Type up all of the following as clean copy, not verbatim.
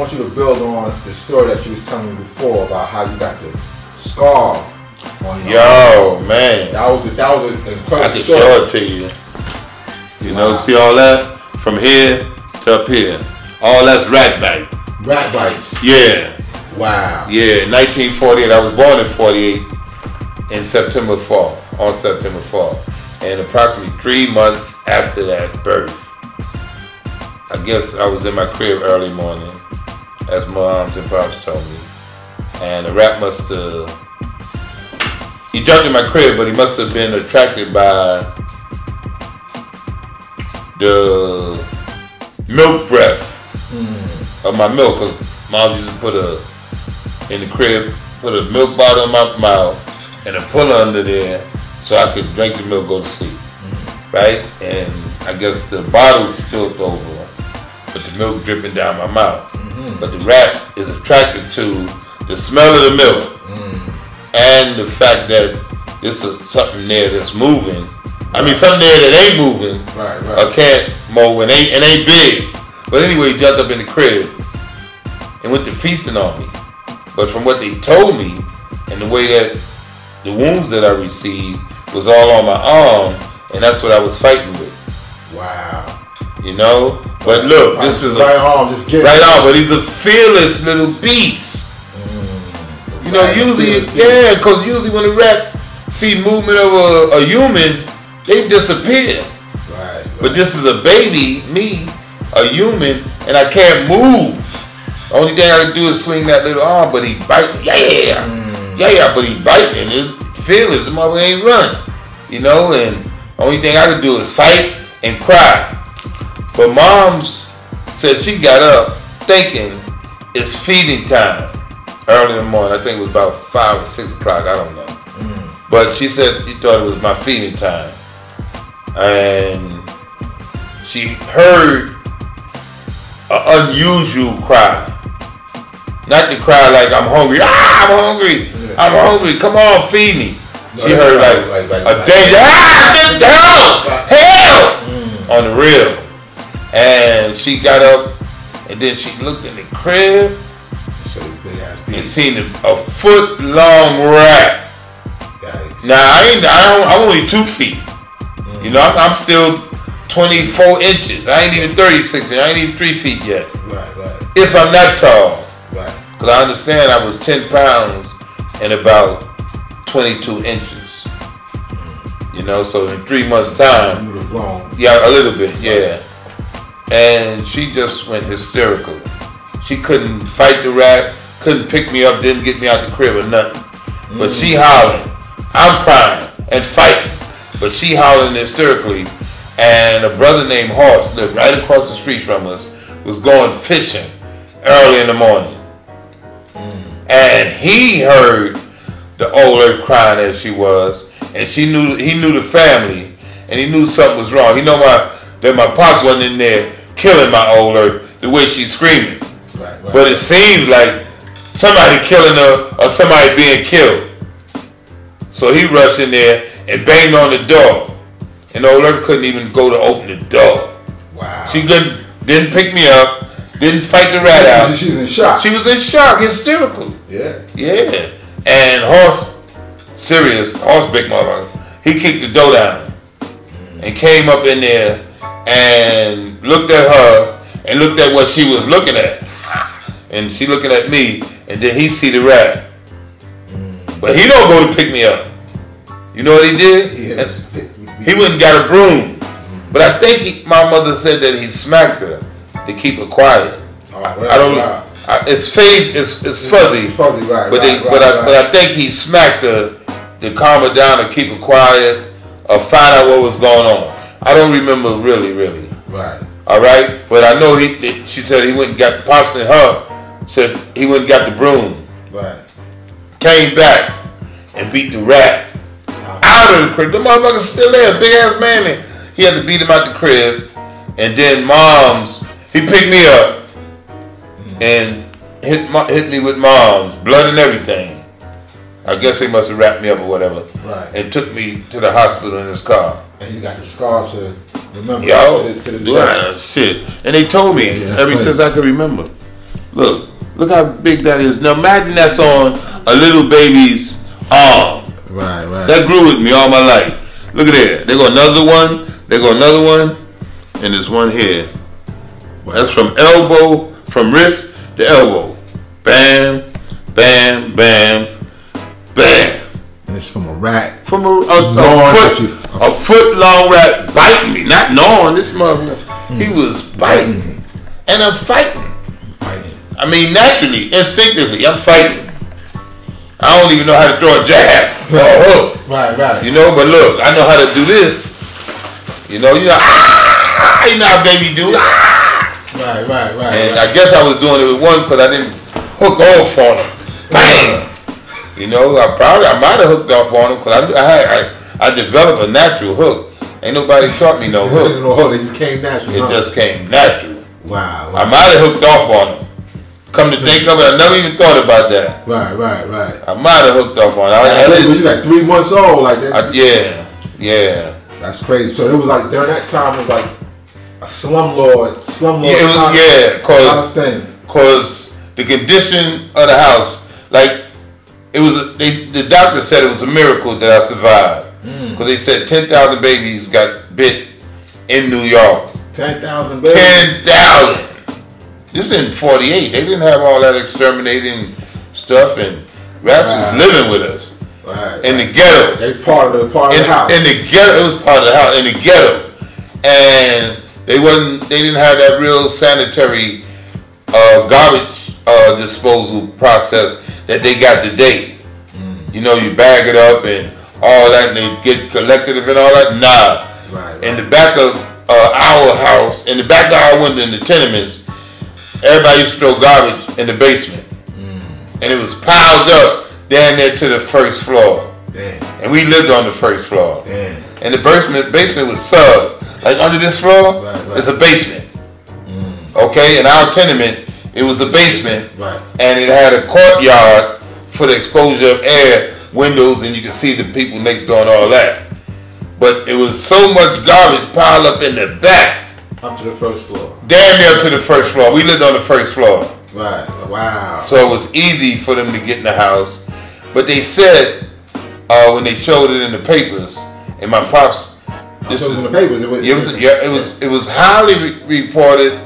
want you to build on the story that you was telling me before about how you got the scar on your arm. Man. That was an incredible story. I can show it to you. You know, see all that? From here to up here. All that's rat bite. Rat bites? Yeah. Wow. Yeah, 1948. I was born in 48 in September 4th, on September 4th. And approximately 3 months after that birth, I guess I was in my crib early morning, as moms and pops told me. And the rat must have, he jumped in my crib, but he must have been attracted by the milk breath of my milk, because mom used to put in the crib, put a milk bottle in my mouth and a puller under there so I could drink the milk, go to sleep, right? And I guess the bottle spilled over, but the milk dripping down my mouth. But the rat is attracted to the smell of the milk and the fact that there's something there that's moving. I mean, something there that ain't moving, or can't move, and ain't big. But anyway, he jumped up in the crib and went to feasting on me. But from what they told me, and the way that the wounds that I received was all on my arm, and that's what I was fighting with. Wow. You know? But look, this is right on, just get right on. But he's a fearless little beast. You know, usually, yeah, because usually when a rat see movement of a human, they disappear. Right. But this is a baby, me, a human, and I can't move. The only thing I can do is swing that little arm, but he bite me. Yeah, yeah, but he bite me. And it's fearless. The mother ain't run. You know, and the only thing I can do is fight and cry. But mom's said she got up thinking it's feeding time early in the morning. I think it was about 5 or 6 o'clock. I don't know. But she said she thought it was my feeding time. And she heard an unusual cry. Not the cry like, I'm hungry. Ah, I'm hungry. I'm hungry. Come on, feed me. No, she heard like a danger. Ah, help! Help! On the reel. And she got up, and then she looked in the crib and seen a foot-long rat. Now, I'm only 2 feet. You know, I'm still 24 inches. I ain't even 36, and I ain't even 3 feet yet. Right, right. If I'm not tall. Right. Because I understand I was 10 pounds and about 22 inches. You know, so in 3 months' time. You would have grown. Yeah, a little bit, yeah. And she just went hysterical. She couldn't fight the rat, couldn't pick me up, didn't get me out the crib or nothing. But she hollering, I'm crying and fighting. But she hollering hysterically, and a brother named Hoss lived right across the street from us, was going fishing early in the morning. And he heard the old earth crying as she was, and he knew the family, and he knew something was wrong. He knew that my pops wasn't in there killing my old earth the way she's screaming. Right, right. But it seemed like somebody killing her or somebody being killed. So he rushed in there and banged on the door. And old earth couldn't even go to open the door. Wow. She didn't pick me up, didn't fight the rat out. She was in shock. She was in shock, hysterical. Yeah. Yeah. And Hoss, big mother, he kicked the door down and came up in there and looked at her and looked at what she was looking at. And she looking at me, and then he see the rat. But he don't go to pick me up. You know what he did? He went and got a broom. But I think my mother said that he smacked her to keep her quiet. Oh, I don't know. It's phase, it's fuzzy. Fuzzy, right? But I think he smacked her to calm her down and keep her quiet or find out what was going on. I don't remember really. Right. All right. But I know she said he went and got pops and her. Said he went and got the broom. Right. Came back and beat the rat. Out of the crib. The motherfucker's still there, big ass man. And he had to beat him out the crib. And then he picked me up and hit me with mom's blood and everything. I guess they must have wrapped me up or whatever. Right. And took me to the hospital in his car. And you got the scars to remember. Yo, to this day. Shit. And they told me ever since I could remember. Look how big that is. Now imagine that's on a little baby's arm. Right, right. That grew with me all my life. Look at there. They got another one. They got another one. And there's one here. Wow. That's from elbow, from wrist to elbow. Bam, bam, bam, bam. And it's from a rat. From a foot long rat biting me. Not gnawing, this motherfucker. He was biting me. And I'm fighting. I mean, naturally, instinctively, I'm fighting. I don't even know how to throw a jab or a hook. Right, right. You know, but look, I know how to do this. You know, ah, you know how baby do. Ah. Right, right, right. And right. I guess I was doing it with one because I didn't hook off on him. Bang. You know, I might have hooked off on him because I developed a natural hook. Ain't nobody taught me no hook. No, it just came natural. It just came natural. Wow. I might have hooked off on him. Come to think of it, I never even thought about that. Right, right, right. I might have hooked up on it. You like 3 months old, like that. Yeah. That's crazy. So it was like during that time, it was like a slumlord. Cause the condition of the house, like it was. The doctor said it was a miracle that I survived. Cause they said 10,000 babies got bit in New York. 10,000 babies. 10,000. This in 48. They didn't have all that exterminating stuff, and rats was living with us in the ghetto. That's part of the house. In the ghetto, it was part of the house in the ghetto, and they didn't have that real sanitary garbage disposal process that they got today. You know, you bag it up and all that, and they get collected and all that. Nah, right. In the back of our house, in the back of our window in the tenements. Everybody used to throw garbage in the basement. And it was piled up down there to the first floor. Damn. And we lived on the first floor. Damn. And the basement was sub. Like under this floor, it's a basement. Okay, in our tenement, it was a basement. Right. And it had a courtyard for the exposure of air, windows, and you could see the people next door and all that. But it was so much garbage piled up in the back. Up to the first floor. Damn near up to the first floor. We lived on the first floor. Right. Wow. So it was easy for them to get in the house. But they said, when they showed it in the papers, and my pops... This is in the papers? It was widely reported,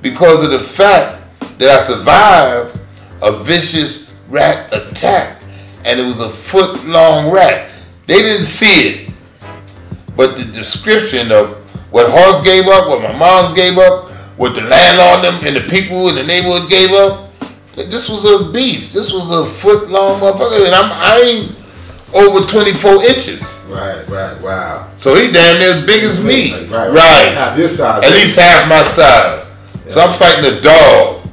because of the fact that I survived a vicious rat attack. And it was a foot-long rat. They didn't see it. But the description of what Hoss gave up, what my moms gave up, what the landlord and the people in the neighborhood gave up, this was a beast. This was a foot-long motherfucker, and I ain't over 24 inches. Right, right, wow. So he damn near as big as me. Like, right. Half your size. At least half my size. Yeah. So I'm fighting a dog,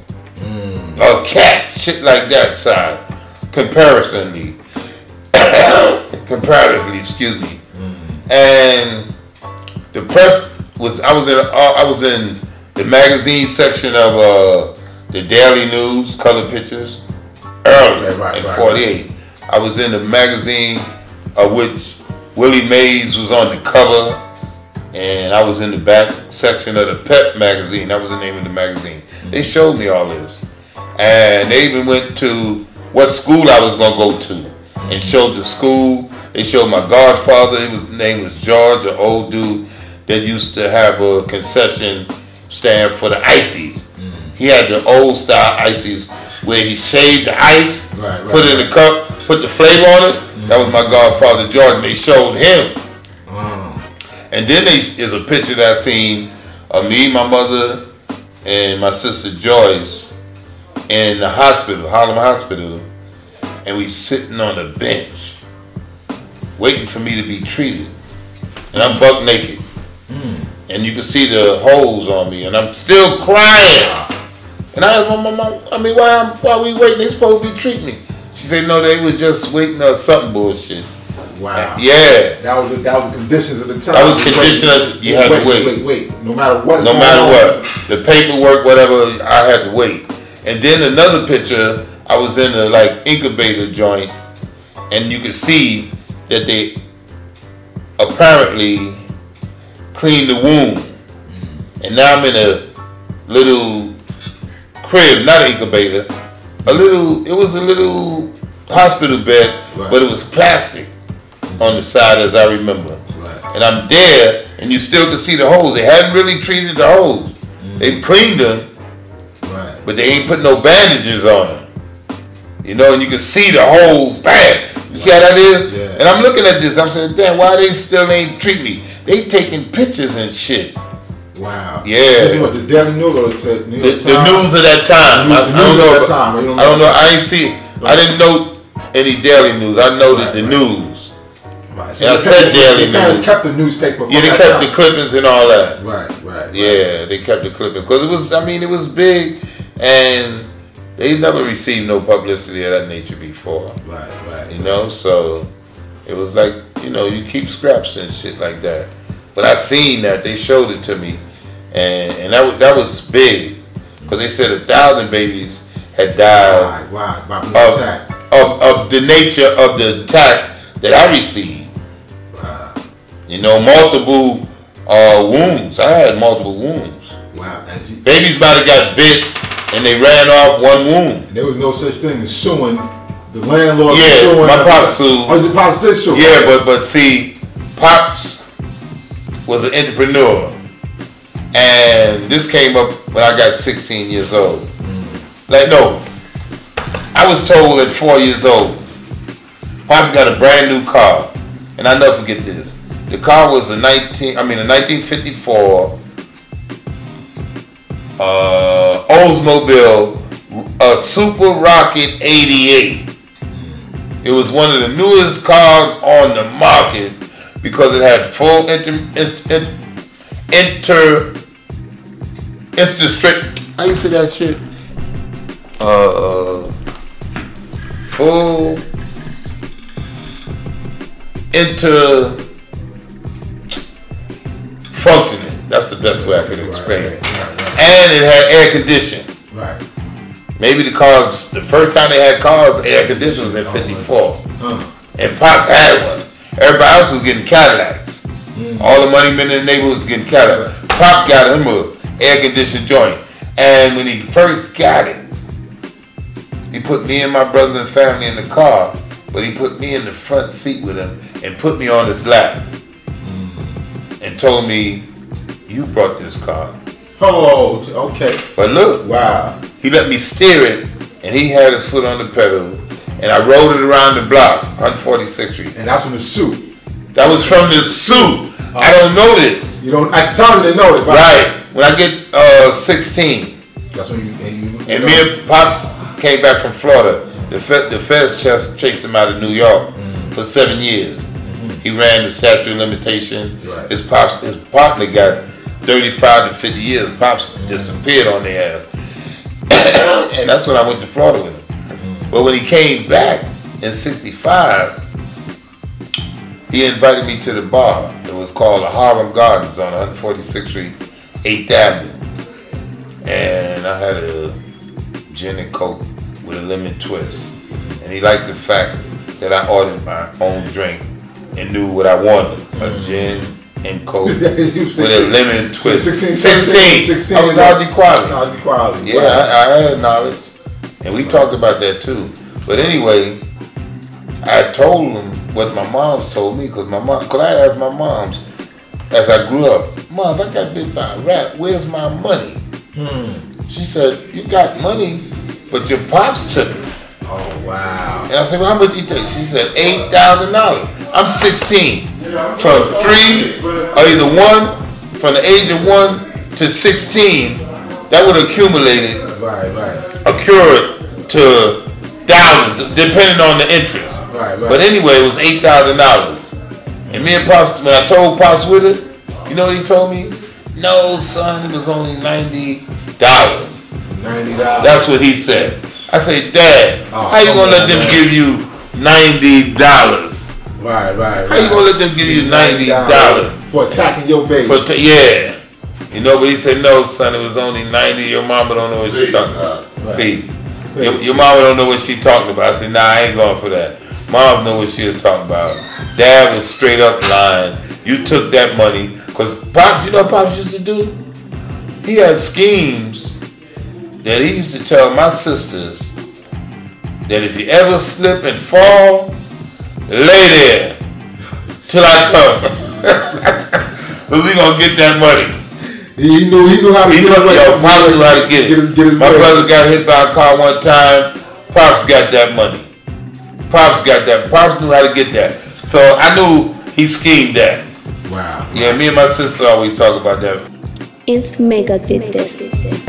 a cat, shit like that size, comparatively, excuse me. And the press was. I was in the magazine section of the Daily News, color pictures, earlier in 48. I was in the magazine of which Willie Mays was on the cover, and I was in the back section of the Pep magazine. That was the name of the magazine. They showed me all this, and they even went to what school I was gonna go to, and showed the school. They showed my godfather. His name was George, an old dude that used to have a concession stand for the icies. He had the old style icies where he shaved the ice, put it in a cup, put the flavor on it. That was my godfather George, and they showed him. And then there's a picture that I seen of me, my mother, and my sister Joyce in the hospital, Harlem Hospital, and we sitting on a bench waiting for me to be treated. And I'm buck naked. And you can see the holes on me, and I'm still crying. And I asked my mom, why are we waiting? They supposed to be treating me. She said, no, they were just waiting on something bullshit. Wow. Yeah. That was the conditions of the time. That was the condition of you had to wait. Wait. No matter what. No matter what. The paperwork, whatever, I had to wait. And then another picture, I was in a incubator joint, and you could see that they apparently clean the womb, and now I'm in a little crib, not an incubator. It was a little hospital bed, right. But it was plastic on the side, as I remember. Right. And I'm there, and you still can see the holes. They hadn't really treated the holes. Mm-hmm. They cleaned them, right. But they ain't put no bandages on them. You know, and you can see the holes, bam. You see how that is? Yeah. And I'm looking at this. I'm saying, damn, why they still ain't treat me? They taking pictures and shit. Wow. Yeah. This is what the Daily News or the New York Times. The news of that time. I don't know. I ain't see it. I didn't know any Daily News. I know that the news. Right. So and I said Daily News. They kept the newspaper. Yeah, they kept the clippings and all that. Right. Yeah, they kept the clippings because it was. I mean, it was big, and they never received no publicity of that nature before. Right. You know, so it was like, you know, you keep scraps and shit like that. But I seen that they showed it to me, and that was big because they said 1,000 babies had died of the nature of the attack that I received. Wow. You know, multiple wounds. I had multiple wounds. Wow. Babies about to got bit and they ran off one wound. And there was no such thing as suing the landlord. Yeah, suing my pops sued. Oh, your pops did sue? Yeah, but see, pops was an entrepreneur, and this came up when I got 16 years old. Like, no, I was told at 4 years old, Pops got a brand new car, and I'll never forget this. The car was a 1954 Oldsmobile, a Super Rocket 88. It was one of the newest cars on the market because it had full how you say that shit? Full inter-functioning. That's the best way I can explain it. Right. And it had air conditioning. Right. Maybe the cars, the first time they had cars, air conditioning was in 54. And Pops had one. Everybody else was getting Cadillacs. Mm-hmm. All the money men in the neighborhood was getting Cadillacs. Pop got him an air-conditioned joint. And when he first got it, he put me and my brother and family in the car, but he put me in the front seat with him and put me on his lap and told me, you brought this car. Oh, okay. But look, wow. He let me steer it, and he had his foot on the pedal, and I rode it around the block, 146th Street. And that's from the suit. That was from the suit. I don't know this. You don't. At the time, they know it. Right. When I get 16, that's when you know. Me and Pops came back from Florida. The feds chased him out of New York for 7 years. He ran the statute of limitation. Right. His partner got 35 to 50 years. Pops disappeared on their ass. And that's when I went to Florida with him. But when he came back in 65, he invited me to the bar. It was called the Harlem Gardens on 146th Street, 8th Avenue. And I had a gin and coke with a lemon twist. And he liked the fact that I ordered my own drink and knew what I wanted. A gin and coke with a lemon twist. 16. I was Algie Qualley. Yeah, I had knowledge. And we talked about that too. But anyway, I told him what my mom's told me, because I asked my moms as I grew up, Mom, if I got bit by a rat, where's my money? She said, you got money, but your pops took it. Oh, wow. And I said, well, how much did you take? She said, $8,000. I'm 16. From from the age of 1 to 16, that would accumulated, accrued to thousands, depending on the interest. But anyway, it was $8,000. And me and Pops, when I told Pops with it, you know what he told me? No, son, it was only $90. $90. That's what he said. I say, Dad, how you gonna let them give you $90? Right. How you gonna let them give you $90 for attacking your baby? Yeah. You know, but he said, no, son, it was only $90. Your mama don't know what she's talking about. Peace. Your mama don't know what she's talking about. I said, nah, I ain't going for that. Mom know what she was talking about. Dad was straight up lying. You took that money. Because Pops, you know what Pops used to do? He had schemes that he used to tell my sisters that if you ever slip and fall, lay there till I come. But we gonna get that money. He knew how to get his money. Pop knew how to get it. My brother got hit by a car one time. Pops got that money. Pops got that. Pops knew how to get that. So I knew he schemed that. Wow. Yeah, me and my sister always talk about that. If Mega did this.